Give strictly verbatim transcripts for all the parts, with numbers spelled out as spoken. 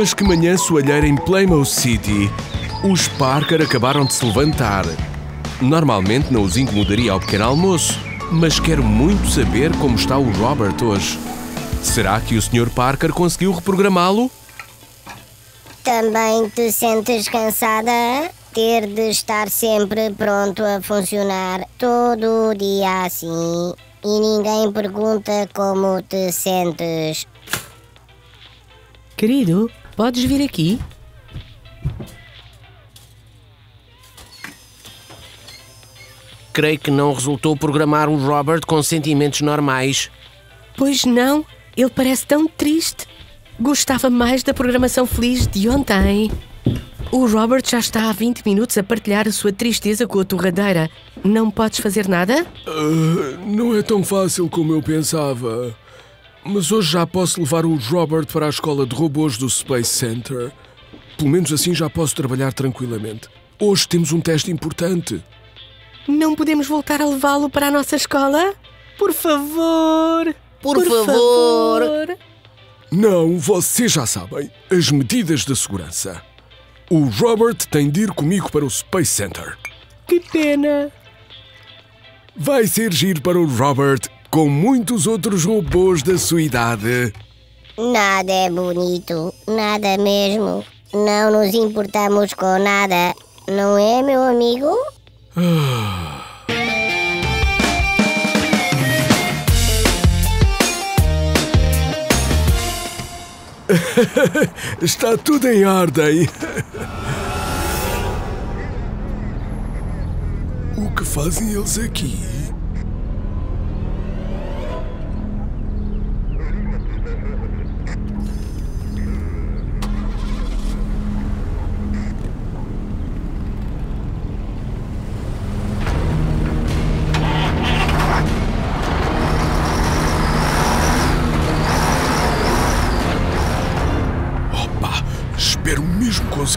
Mas que manhã soalheira em Playmo City, os Parker acabaram de se levantar. Normalmente não os incomodaria ao pequeno almoço, mas quero muito saber como está o Robert hoje. Será que o senhor Parker conseguiu reprogramá-lo? Também te sentes cansada? Ter de estar sempre pronto a funcionar todo o dia assim e ninguém pergunta como te sentes. Querido, podes vir aqui? Creio que não resultou programar o Robert com sentimentos normais. Pois não, ele parece tão triste. Gostava mais da programação feliz de ontem. O Robert já está há vinte minutos a partilhar a sua tristeza com a torradeira. Não podes fazer nada? Uh, não é tão fácil como eu pensava. Mas hoje já posso levar o Robert para a escola de robôs do Space Center. Pelo menos assim já posso trabalhar tranquilamente. Hoje temos um teste importante. Não podemos voltar a levá-lo para a nossa escola? Por favor! Por, Por favor. favor! Não, vocês já sabem. As medidas de segurança. O Robert tem de ir comigo para o Space Center. Que pena! Vai ser giro para o Robert, com muitos outros robôs da sua idade. Nada é bonito, nada mesmo. Não nos importamos com nada, não é, meu amigo? Ah. Está tudo em ordem. O que fazem eles aqui?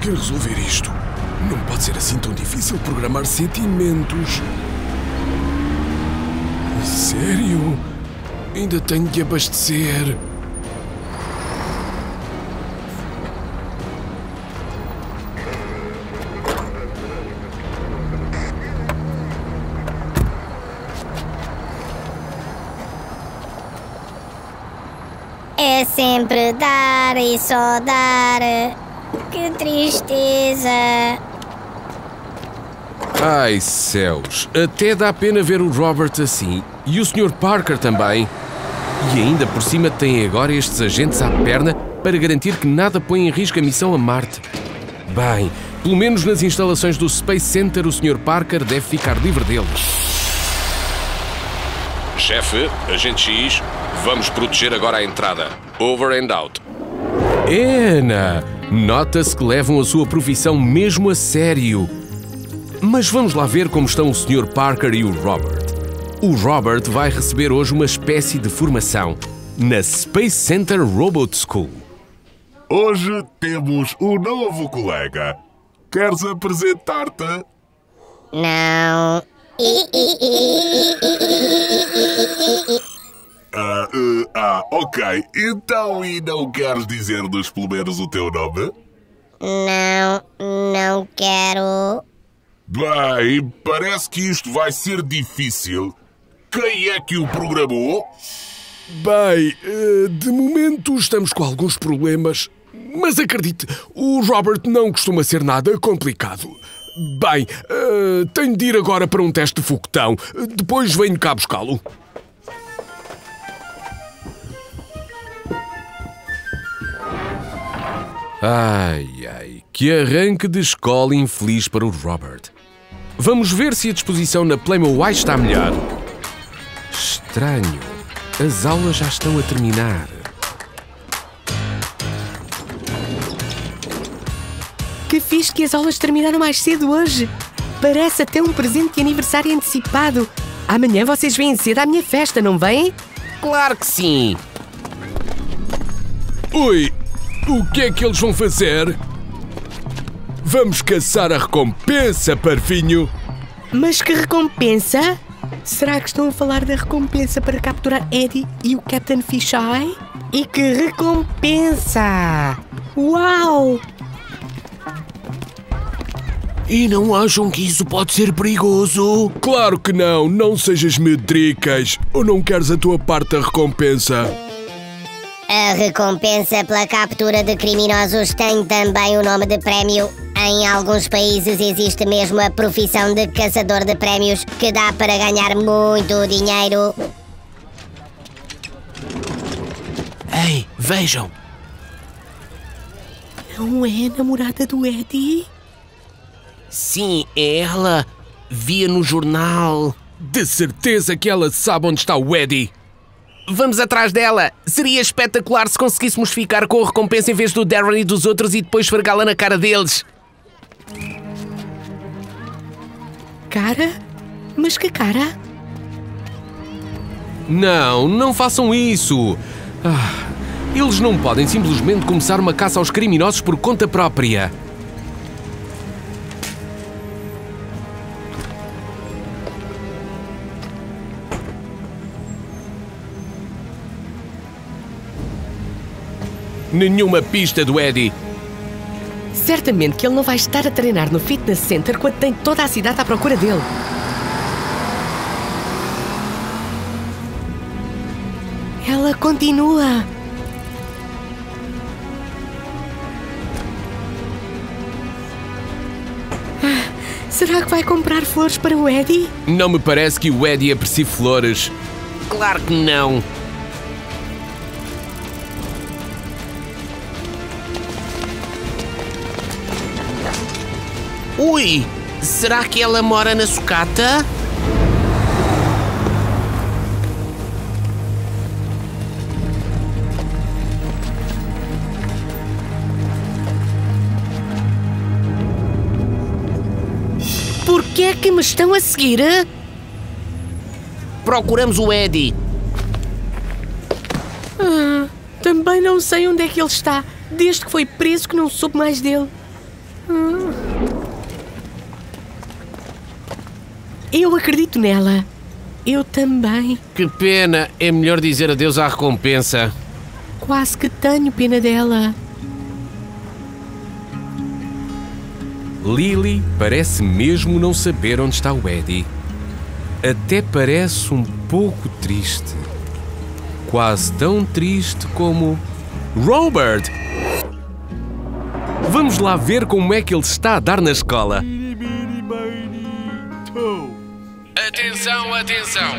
Quero resolver isto. Não pode ser assim tão difícil programar sentimentos. Sério? Ainda tenho que abastecer. É sempre dar e só dar. Que tristeza! Ai, céus! Até dá pena ver o Robert assim. E o senhor Parker também. E ainda por cima tem agora estes agentes à perna para garantir que nada põe em risco a missão a Marte. Bem, pelo menos nas instalações do Space Center o senhor Parker deve ficar livre deles. Chefe, agente X, vamos proteger agora a entrada. Over and out. Ena! Nota-se que levam a sua profissão mesmo a sério. Mas vamos lá ver como estão o senhor Parker e o Robert. O Robert vai receber hoje uma espécie de formação na Space Center Robot School. Hoje temos um novo colega. Queres apresentar-te? Não. Ah, uh, ah, ok. Então, e não queres dizer-nos pelo menos o teu nome? Não, não quero. Bem, parece que isto vai ser difícil. Quem é que o programou? Bem, uh, de momento estamos com alguns problemas. Mas acredite, o Robert não costuma ser nada complicado. Bem, uh, tenho de ir agora para um teste de foguetão. Depois venho cá buscá-lo. Ai, ai, que arranque de escola infeliz para o Robert. Vamos ver se a disposição na Playmo High está melhor. Estranho, as aulas já estão a terminar. Que fixe que as aulas terminaram mais cedo hoje. Parece até um presente de aniversário antecipado. Amanhã vocês vêm cedo à minha festa, não vêm? Claro que sim. Ui! O que é que eles vão fazer? Vamos caçar a recompensa, parvinho! Mas que recompensa? Será que estão a falar da recompensa para capturar Eddie e o Capitão Fisheye? E que recompensa! Uau! E não acham que isso pode ser perigoso? Claro que não! Não sejas medricas! Ou não queres a tua parte da recompensa? A recompensa pela captura de criminosos tem também o nome de prémio. Em alguns países existe mesmo a profissão de caçador de prémios, que dá para ganhar muito dinheiro. Ei, vejam! Não é a namorada do Eddie? Sim, é ela. Via no jornal. De certeza que ela sabe onde está o Eddie. Vamos atrás dela. Seria espetacular se conseguíssemos ficar com a recompensa em vez do Darren e dos outros e depois esfregá-la na cara deles. Cara? Mas que cara? Não, não façam isso. Ah, eles não podem simplesmente começar uma caça aos criminosos por conta própria. Nenhuma pista do Eddie. Certamente que ele não vai estar a treinar no fitness center quando tem toda a cidade à procura dele. Ela continua. Ah, será que vai comprar flores para o Eddie? Não me parece que o Eddie aprecie flores. Claro que não. Ui! Será que ela mora na sucata? Por que é que me estão a seguir? Procuramos o Eddie. Ah, também não sei onde é que ele está. Desde que foi preso que não soube mais dele. Ah. Eu acredito nela. Eu também. Que pena. É melhor dizer adeus à recompensa. Quase que tenho pena dela. Lily parece mesmo não saber onde está o Eddie. Até parece um pouco triste. Quase tão triste como... Robert! Vamos lá ver como é que ele está a dar na escola. Atenção, atenção!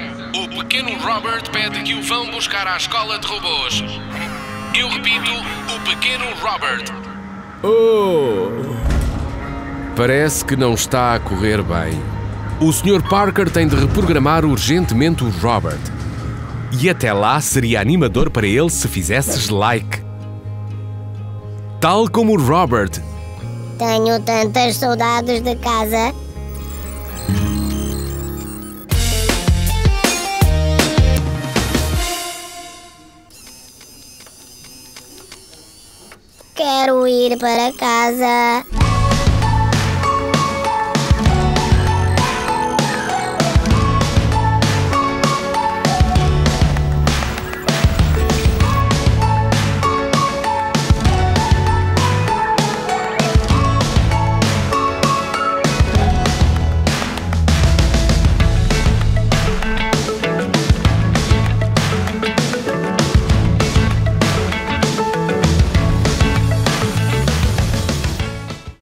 O pequeno Robert pede que o vão buscar à escola de robôs. Eu repito, o pequeno Robert. Oh! Parece que não está a correr bem. O senhor Parker tem de reprogramar urgentemente o Robert. E até lá seria animador para ele se fizesses like. Tal como o Robert. Tenho tantas saudades de casa. Quero ir para casa.